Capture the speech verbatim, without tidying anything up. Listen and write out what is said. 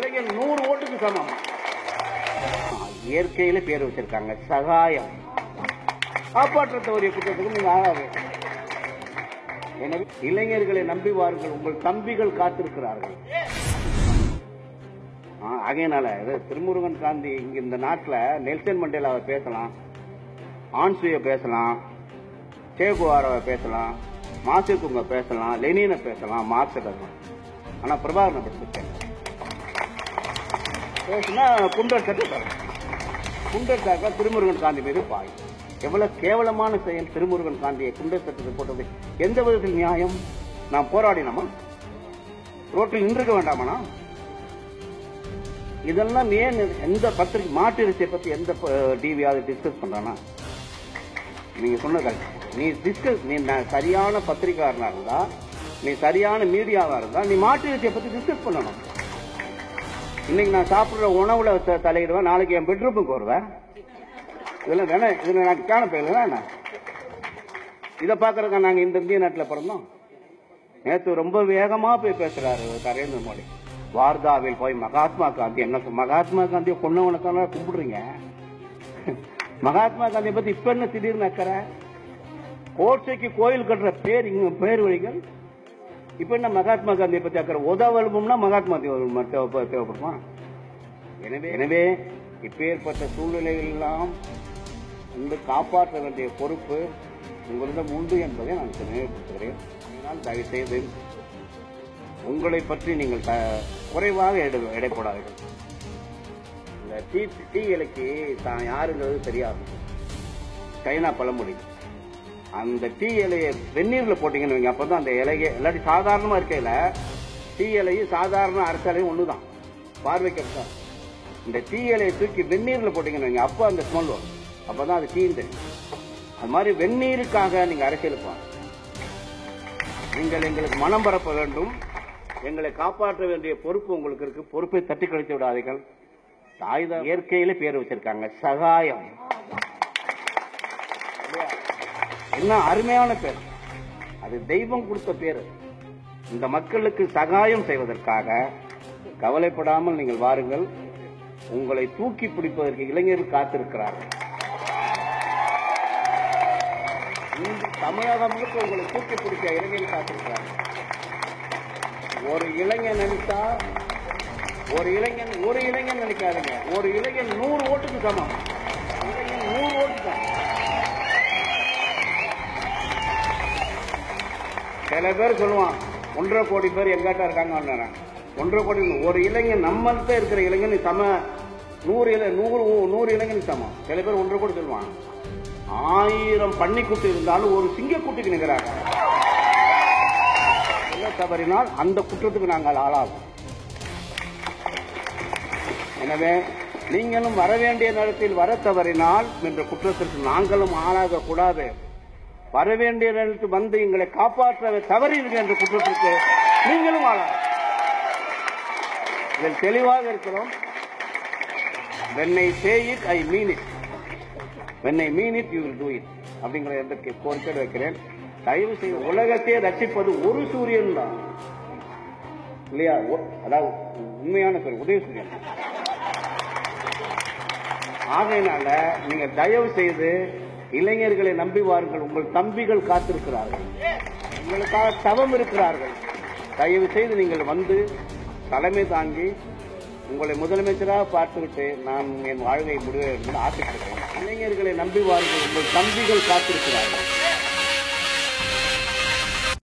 नूर vote सम पेर वह सहाय कापाற்றத்தவரிய குற்றத்துக்கு நீங்க ஆளாது. எனவே இளைஞர்களை நம்பி வாருங்கள், உங்கள் தம்பிகள் காத்திருக்கிறார்கள். ஆகையினால திருமுருகன் காந்தி இங்க இந்த நாட்டுல நெல்சன் மண்டேலாவை பேசலாம், ஆன்சுயை பேசலாம், சே குவாராவை பேசலாம், மாவோ சேதுங்கை பேசலாம், லெனினை பேசலாம், மார்க்ஸை பேசலாம். ஆனா பிரபாகரனை பத்தி பேசினா புண்டர் சட்டை புண்டர் தாக்கா திருமுருகன் காந்தி மீது பாய். எவ்வளவு கேவலமான செயல்! திருமுருகன் காந்தியை குண்டர் சட்டத்தை போட்டது எந்த விதத்தில் நியாயம்? நாம் போராடினோமா? ரோட்டில் நின்றுக்க வேண்டாமண்ணா? இதெல்லாம் ஏன் எந்த பத்திரிகை மாட்டிறைச்சியை பத்தி எந்த டிவியாவது டிஸ்கஸ் பண்றானா? நீங்க சொன்னது நீ டிஸ்கஸ் நீ சரியான பத்திரிகாரனா இருந்தா, நீ சரியான மீடியாவா இருந்தா, நீ மாட்டிறைச்சியை பத்தி டிஸ்கஸ் பண்ணணும். இன்னைக்கு நான் சாப்பிடுற உணவுல தலையிடுவேன், நாளைக்கு என் பெட்ரூமுக்கு வருவேன். இதெல்லாம் வேணா, இதுல நான் காண போயிடலாம். இதை பாக்குறதுக்கா நாங்க இந்த இந்திய நாட்டில் பிறந்தோம்? நேற்று ரொம்ப வேகமா போய் பேசுறாரு நரேந்திர மோடி. வார்தாவில் போய் மகாத்மா காந்தி என்ன சொல் மகாத்மா காந்தியை கொன்னவனுக்கான கும்பிடுறீங்க. மகாத்மா காந்தியை பத்தி இப்ப என்ன திடீர்னு அக்கறை? கோட்சைக்கு கோயில் கட்டுற பேர் இங்க பேர் வழிகள். இப்ப என்ன மகாத்மா காந்தியை பத்தி அக்கறை? உதவல்பம்னா மகாத்மா தேவைப்படுமா? எனவே எனவே இப்பேற்பட்ட சூழ்நிலையெல்லாம் இன்று காப்பாற்ற வேண்டிய பொறுப்பு உங்களிடம் உண்டு என்பதை நான் நினைவுபடுத்துகிறேன். இதனால் தயவு செய்து உங்களை பற்றி நீங்கள் குறைவாக எடை போடாதீர்கள். இந்த டீ டீகளுக்கு தான் யாருங்கிறது தெரியாது. சைனா பழமொழி, அந்த டீ இலையை வெந்நீரில் போட்டீங்கன்னு வைங்க, அப்பதான் அந்த இலையை இல்லாட்டி சாதாரணமா இருக்கையில டீ இலையும் சாதாரண அரசாலையும் ஒண்ணுதான், பார்வைக்கு. இந்த டீ இலையை தூக்கி வெந்நீரில் போட்டீங்கன்னு வைங்க, அப்போ அந்த ஸ்மெல் வரும், அப்பதான் அது டீ தெரியும். அது மாதிரி வெந்நீருக்காக நீங்க அரசியலுப்பாங்க. நீங்கள் எங்களுக்கு மனம் பரப்ப வேண்டும், எங்களை காப்பாற்ற வேண்டிய பொறுப்பு உங்களுக்கு இருக்கு. பொறுப்பை தட்டி கழித்து விடாதீர்கள். தாய்தா இயற்கையில பேர் வச்சிருக்காங்க சகாயம். என்ன அருமையான பேர்! அது தெய்வம் கொடுத்த பேரு. இந்த மக்களுக்கு சகாயம் செய்வதற்காக கவலைப்படாமல் நீங்கள் வாருங்கள். உங்களை தூக்கி பிடிப்பதற்கு இளைஞர்கள் காத்திருக்கிறார்கள். தமிழகம் முழுக்க உங்களை தூக்கி பிடிக்க இளைஞர்கள் காத்திருக்கிறார்கள். ஒரு இளைஞன் நினைத்தா ஒரு இளைஞன் ஒரு இளைஞன் நினைக்காதுங்க. ஒரு இளைஞன் நூறு ஓட்டுக்கு சமம். இளைஞன் நூறு ஓட்டு தான். சில பேர் சொல்லுவான் ஒன்றரை கோடி பேர் எங்காட்டா இருக்காங்க. ஒன்றரை கோடி ஒரு இளைஞன், நம்மள்கிட்ட இருக்கிற இளைஞன் சம நூறு இளை நூறு நூறு இளைஞன் சமம். சில பேர் ஒன்றரை கோடி சொல்லுவான். ஆயிரம் பன்னிக்குட்டி இருந்தாலும் ஒரு சிங்கக்குட்டிக்கு நிற்கிறாங்க. தவறினால் அந்த குற்றத்துக்கு நாங்கள் ஆளாகும். எனவே நீங்களும் வர வேண்டிய நேரத்தில் வர தவறினால் என்ற குற்றத்திற்கு நாங்களும் ஆளாக கூடாது. வர வேண்டிய நேரத்தில் வந்து எங்களை காப்பாற்ற தவறினீர்கள் என்ற குற்றத்திற்கு நீங்களும் ஆளாகும். இதில் தெளிவாக இருக்கிறோம். When I say it, I mean it. When I mean it, you will do it. அப்படிங்கிற என்ற கோரிக்கை வைக்கிறேன். தயவு செய்து உலகத்தை ரட்சிப்பது ஒரு சூரியன் தான் இல்லையா? அதாவது உண்மையான சூரியன் உதய சூரியன். ஆகையினால நீங்க தயவு செய்து இளைஞர்களை நம்பி வாருங்கள். உங்கள் தம்பிகள் காத்திருக்கிறார்கள், உங்களுக்காக தவம் இருக்கிறார்கள். தயவு செய்து நீங்கள் வந்து தலைமை தாங்கி உங்களை முதலமைச்சராக பார்த்துவிட்டு நான் என் வாழ்வை முடிவு ஆசைப்படுகிறேன். இளைஞர்களை நம்பி வாருங்கள், உங்கள் தம்பிகள் காத்திருக்கிறார்கள்.